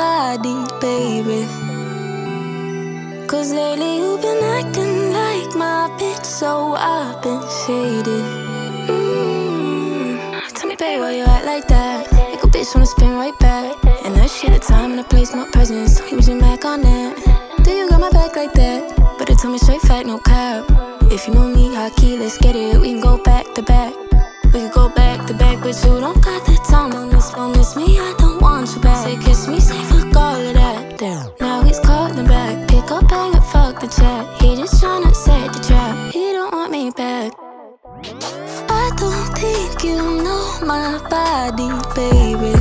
body, baby. Cause lately you've been acting like my bitch, so I've been shaded. Tell me, babe, why you act like that? Make a bitch wanna spin right back. And that shit, a time and a place, my presence. Don't use your Mac on that. Do you got my back like that? Better tell me straight fact, no cap. If you know me, high key, let's get it. We can go back to back. We can go back to back, but you don't got the time. Don't miss me, I don't want you back. Say kiss me, say fuck all of that. Damn. Now he's calling back. Pick up, bang, and fuck the chat. He just tryna set the trap. He don't want me back. I don't think you know my body, baby.